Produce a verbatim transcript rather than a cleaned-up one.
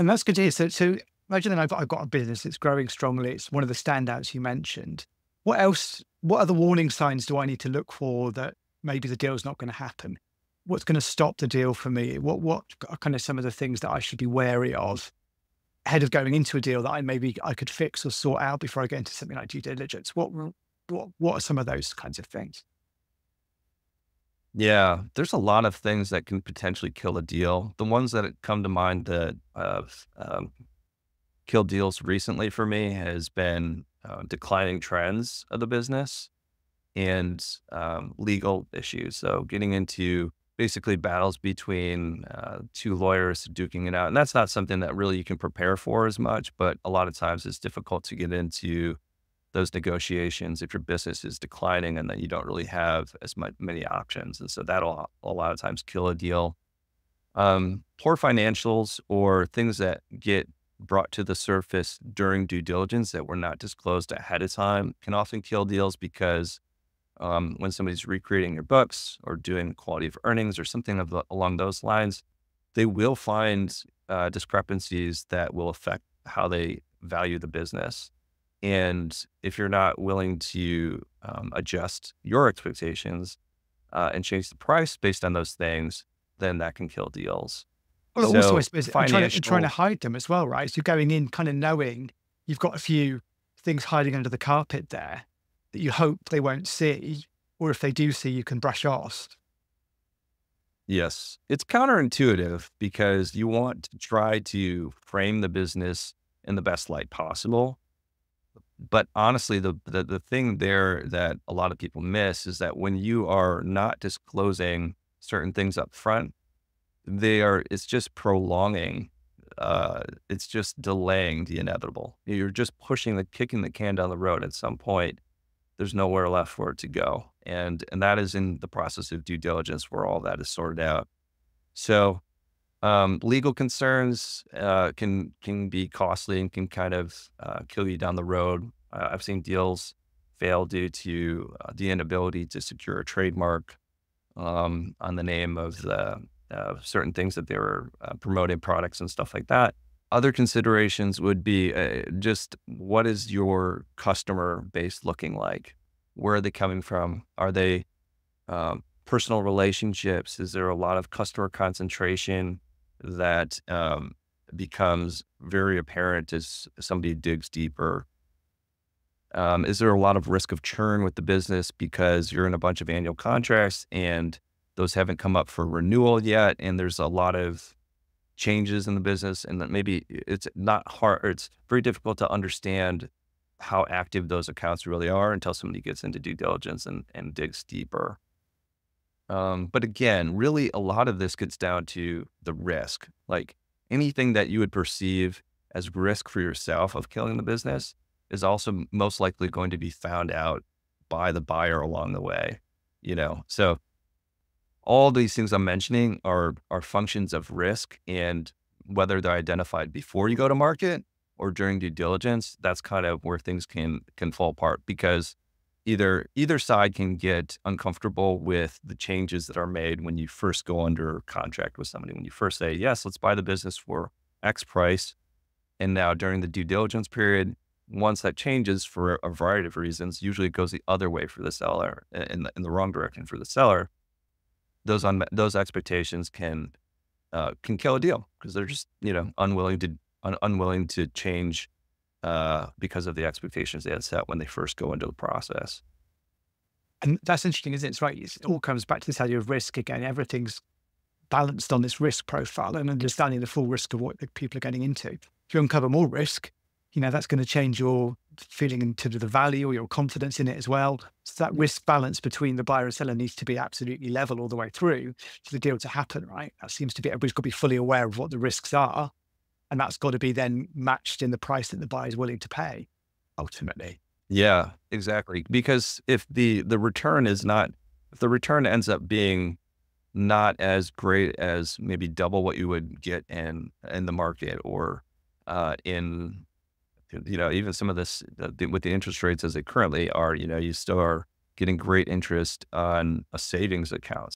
And that's good to hear. So, so imagine then I've, I've got a business that's growing strongly. It's one of the standouts you mentioned. What else, what other warning signs do I need to look for that maybe the deal's not going to happen? What's going to stop the deal for me? What, what are kind of some of the things that I should be wary of ahead of going into a deal that I maybe I could fix or sort out before I get into something like due diligence? What, what, what are some of those kinds of things? Yeah, there's a lot of things that can potentially kill a deal. The ones that come to mind that uh, um, kill deals recently for me has been uh, declining trends of the business and um, legal issues. So getting into basically battles between uh, two lawyers duking it out. And that's not something that really you can prepare for as much, but a lot of times it's difficult to get into those negotiations if your business is declining and that you don't really have as much, many options. And so that'll a lot of times kill a deal. Um, poor financials or things that get brought to the surface during due diligence that were not disclosed ahead of time can often kill deals because um, when somebody's recreating your books or doing quality of earnings or something of the, along those lines, they will find uh, discrepancies that will affect how they value the business. And if you're not willing to um, adjust your expectations uh, and change the price based on those things, then that can kill deals. Well, so also, I suppose, financial... trying, to, trying to hide them as well, right? So you're going in kind of knowing you've got a few things hiding under the carpet there that you hope they won't see, or if they do see, you can brush off. Yes. It's counterintuitive because you want to try to frame the business in the best light possible. But honestly, the, the the thing there that a lot of people miss is that when you are not disclosing certain things up front, they are it's just prolonging, uh, it's just delaying the inevitable. You're just pushing the kicking the can down the road. At some point, there's nowhere left for it to go, and and that is in the process of due diligence where all that is sorted out. So. Um, legal concerns uh, can can be costly and can kind of uh, kill you down the road. Uh, I've seen deals fail due to uh, the inability to secure a trademark um, on the name of the, uh, certain things that they were uh, promoting, products and stuff like that. Other considerations would be uh, just what is your customer base looking like? Where are they coming from? Are they um, personal relationships? Is there a lot of customer concentration that um, becomes very apparent as somebody digs deeper? Um, is there a lot of risk of churn with the business because you're in a bunch of annual contracts and those haven't come up for renewal yet? And there's a lot of changes in the business and that maybe it's not hard, or it's very difficult to understand how active those accounts really are until somebody gets into due diligence and, and digs deeper. Um, but again, really a lot of this gets down to the risk, like anything that you would perceive as risk for yourself of killing the business is also most likely going to be found out by the buyer along the way, you know? So all these things I'm mentioning are, are functions of risk, and whether they're identified before you go to market or during due diligence, that's kind of where things can, can fall apart, because Either either side can get uncomfortable with the changes that are made when you first go under contract with somebody, when you first say, yes, let's buy the business for X price. And now during the due diligence period, once that changes for a variety of reasons, usually it goes the other way for the seller, in the, in the wrong direction for the seller. Those un, those expectations can uh, can kill a deal because they're just, you know, unwilling to un, unwilling to change Uh, because of the expectations they had set when they first go into the process. And that's interesting, isn't it? It's right. It all comes back to this idea of risk again. Everything's balanced on this risk profile and understanding the full risk of what the people are getting into. If you uncover more risk, you know, that's going to change your feeling into the value or your confidence in it as well. So that risk balance between the buyer and seller needs to be absolutely level all the way through for the deal to happen, right? That seems to be, everybody's got to be fully aware of what the risks are. And that's got to be then matched in the price that the buyer is willing to pay, ultimately. Yeah, exactly. Because if the, the return is not, if the return ends up being not as great as maybe double what you would get in, in the market or uh, in, you know, even some of this, the, with the interest rates as they currently are, you know, you still are getting great interest on a savings account.